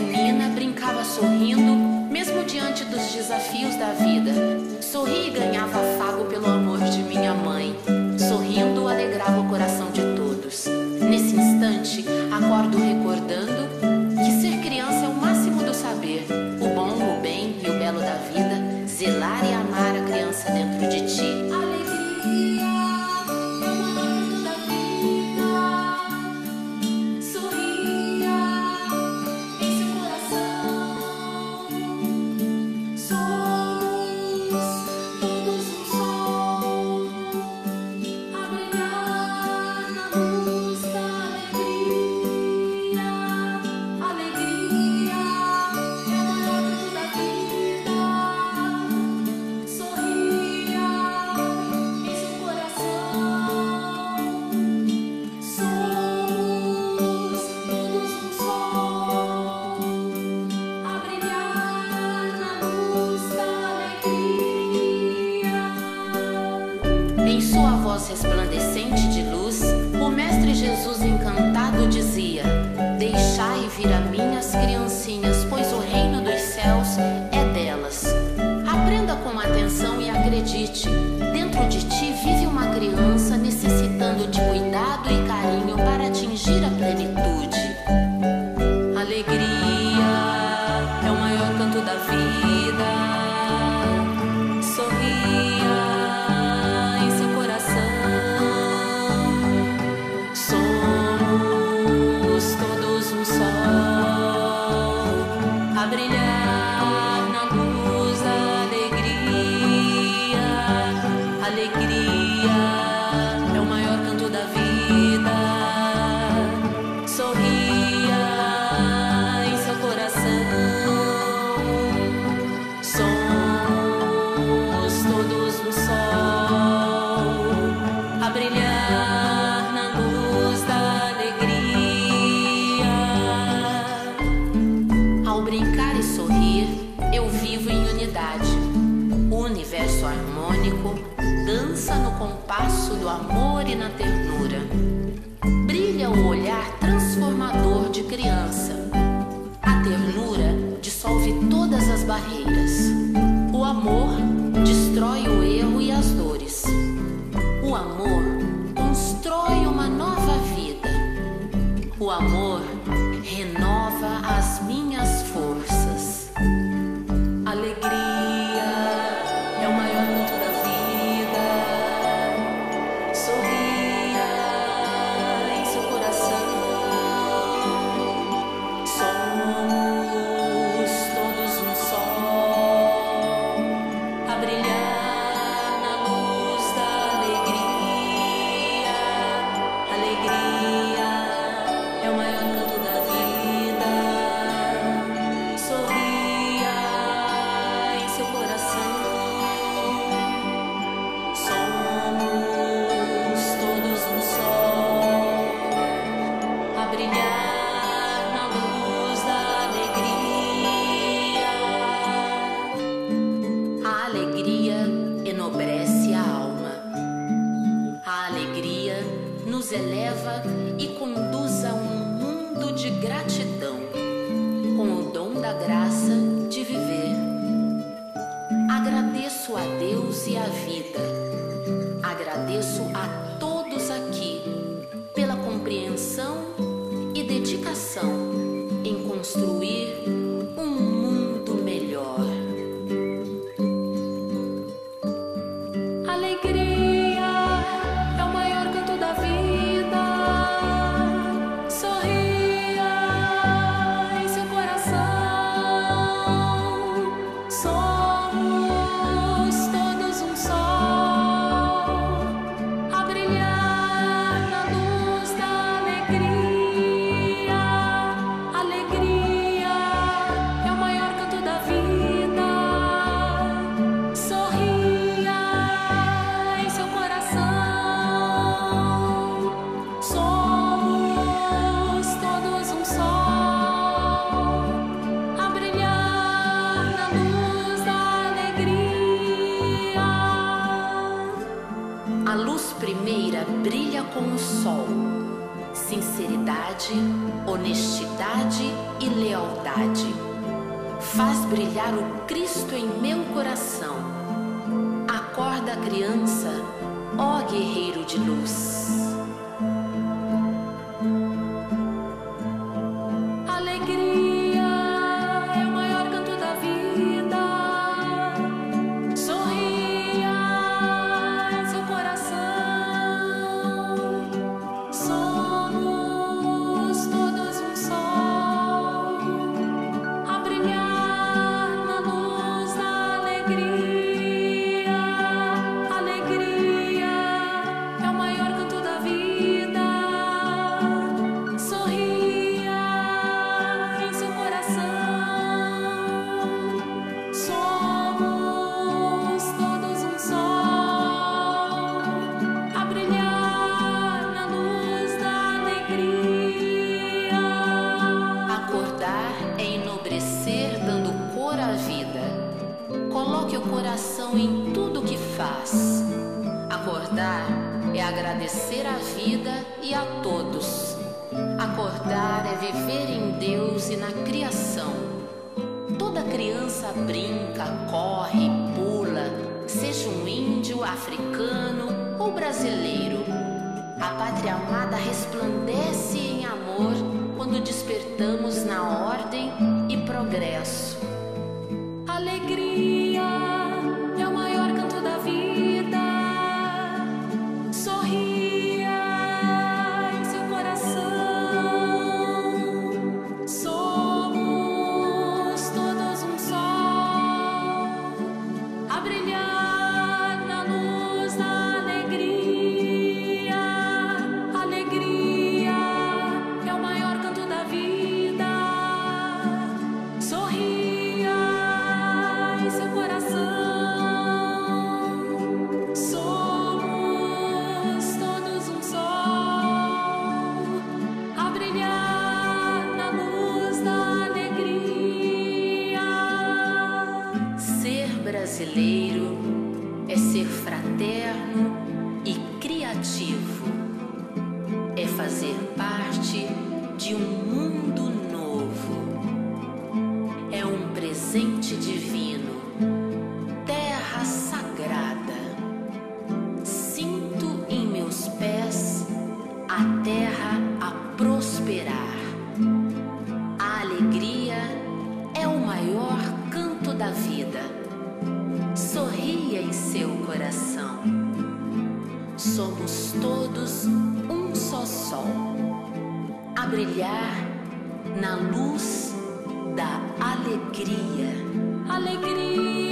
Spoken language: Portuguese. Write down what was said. menina brincava sorrindo, mesmo diante dos desafios da vida. Sorria e ganhava afago pelo amor de minha mãe. Sorrindo, alegrava o coração de todos. Nesse instante, acordo recordando que ser criança é o máximo do saber. O bom, o bem e o belo da vida, zelar e amar a criança dentro de ti. Alegria! Em sua voz resplandecente de luz, o Mestre Jesus encantado dizia: deixai vir a mim as criancinhas, pois o reino dos céus é delas. Aprenda com atenção e acredite, dentro de ti vive uma criança necessitando de cuidado e carinho para atingir a plenitude. Alegria é o maior canto da vida. Sorria. A brilhar na luz da alegria. Alegria é o maior canto da vida. Sorria em seu coração. Somos todos um sol. A brilhar. Ao brincar e sorrir, eu vivo em unidade. O universo harmônico dança no compasso do amor e na ternura. Brilha o olhar transformador de criança. A ternura dissolve todas as barreiras. O amor destrói o erro e as dores. O amor constrói uma nova vida. O amor renova as minhas forças. Alegria é o maior canto da vida. Sorria em seu coração. Somos todos um sol. A brilhar na luz da alegria. Alegria é o maior canto da vida. Enobrece a alma. A alegria nos eleva e conduz a um mundo de gratidão, com o dom da graça de viver. Agradeço a Deus e à vida. Agradeço a todos aqui pela compreensão e dedicação em construir um mundo melhor. A luz primeira brilha como o sol, sinceridade, honestidade e lealdade. Faz brilhar o Cristo em meu coração. Acorda, criança, ó guerreiro de luz. Em tudo que faz. Acordar é agradecer à vida e a todos. Acordar é viver em Deus e na criação. Toda criança brinca, corre, pula, seja um índio, africano ou brasileiro. A pátria amada resplandece em amor quando despertamos na ordem e progresso. Alegria brasileiro é ser fraterno e criativo, é fazer parte de um mundo novo, é um presente divino, terra sagrada. Sinto em meus pés a terra a prosperar. A alegria é o maior canto da vida. Sorria em seu coração. Somos todos um só sol, a brilhar na luz da alegria. Alegria.